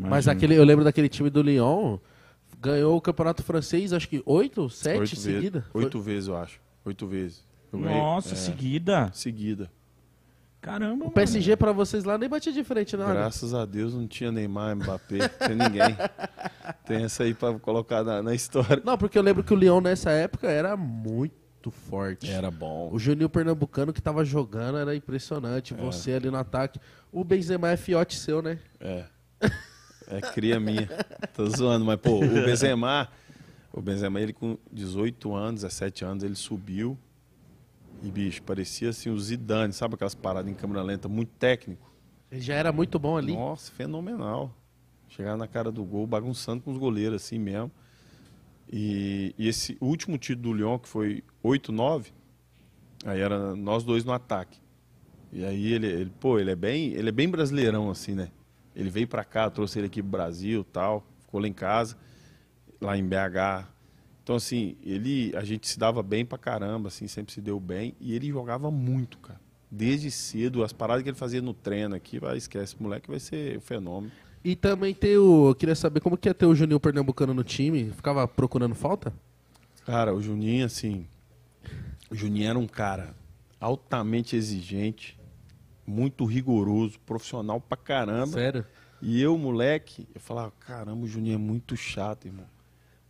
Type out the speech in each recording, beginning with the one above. Imagina. Mas aquele, eu lembro daquele time do Lyon, ganhou o campeonato francês, acho que 8, 7 seguida. 8 vezes, eu acho. 8 vezes. Nossa, seguida. Seguida. Caramba, o PSG, mano, pra vocês lá nem batia de frente, não. Graças a Deus não tinha Neymar, Mbappé, tem ninguém. Tem essa aí pra colocar na história. Não, porque eu lembro que o Lyon nessa época era muito forte. Era bom. O Juninho Pernambucano que tava jogando era impressionante. É. Você ali no ataque. O Benzema é fiote seu, né? É. É cria minha. Tô zoando, mas pô, o Benzema, ele com 18 anos, 17 anos, ele subiu. E, bicho, parecia assim o Zidane, sabe aquelas paradas em câmera lenta, muito técnico. Ele já era muito bom ali. Nossa, fenomenal. Chegava na cara do gol, bagunçando com os goleiros, assim mesmo. E esse último título do Lyon, que foi 8-9, aí era nós dois no ataque. E aí ele é bem brasileirão, assim, né? Ele veio pra cá, trouxe ele aqui pro Brasil, tal, ficou lá em casa, lá em BH. Então, assim, a gente se dava bem pra caramba, assim, sempre se deu bem. E ele jogava muito, cara. Desde cedo, as paradas que ele fazia no treino aqui, esquece, o moleque vai ser um fenômeno. E também eu queria saber como que ia ter o Juninho Pernambucano no time. Ficava procurando falta? Cara, o Juninho, assim, o Juninho era um cara altamente exigente, muito rigoroso, profissional pra caramba. Sério? E eu, moleque, eu falava, caramba, o Juninho é muito chato, irmão.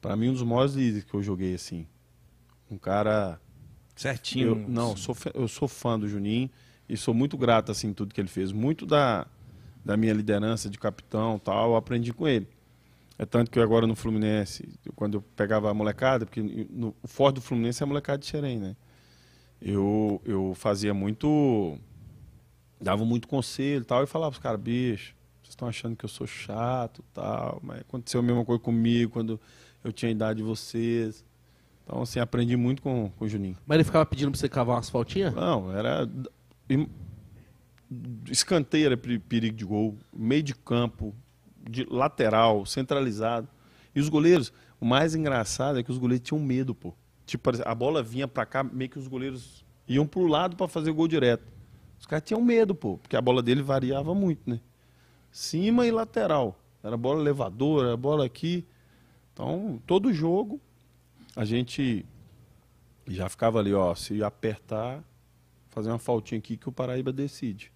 Pra mim, um dos maiores líderes que eu joguei, assim. Um cara... Certinho. Eu sou fã do Juninho e sou muito grato, assim, tudo que ele fez. Muito da minha liderança de capitão e tal, eu aprendi com ele. É tanto que eu agora no Fluminense, quando eu pegava a molecada, porque o forte do Fluminense é a molecada de Xerém, né? Eu fazia muito... Dava muito conselho e tal, e falava pros caras, bicho, vocês estão achando que eu sou chato e tal, mas aconteceu a mesma coisa comigo, quando... Eu tinha a idade de vocês. Então, assim, aprendi muito com o Juninho. Mas ele ficava pedindo pra você cavar umas faltinhas? Não, era... Escanteio era perigo de gol, meio de campo, de lateral, centralizado. E os goleiros, o mais engraçado é que os goleiros tinham medo, pô. Tipo, a bola vinha pra cá, meio que os goleiros iam pro lado pra fazer o gol direto. Os caras tinham medo, pô, porque a bola dele variava muito, né? Cima e lateral. Era bola elevadora, era bola aqui... Então, todo jogo, a gente já ficava ali, ó, se apertar, fazer uma faltinha aqui que o Paraíba decide.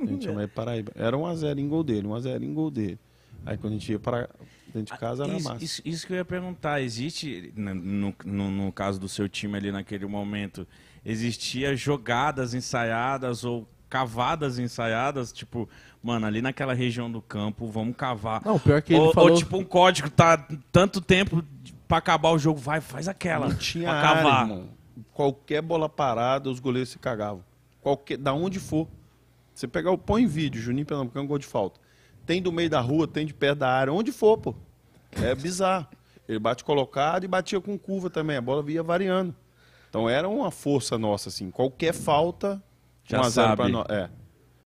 A gente chama ele Paraíba. Era 1-0 em gol dele, 1-0 em gol dele. Aí quando a gente ia para dentro de casa, era massa. Isso que eu ia perguntar, existe, no caso do seu time ali naquele momento, existia jogadas ensaiadas ou cavadas ensaiadas, tipo, mano, ali naquela região do campo, vamos cavar. Não, pior que ele falou... ou tipo um código, tá tanto tempo pra acabar o jogo, vai, faz aquela. Não tinha área, cavar. Irmão. Qualquer bola parada, os goleiros se cagavam. Da onde for. Você pegar o põe em vídeo, Juninho Pernambucano, gol de falta. Tem do meio da rua, tem de perto da área, onde for, pô. É bizarro. Ele bate colocado e batia com curva também, a bola via variando. Então era uma força nossa, assim, qualquer falta... Já sabe. Pra nós. É.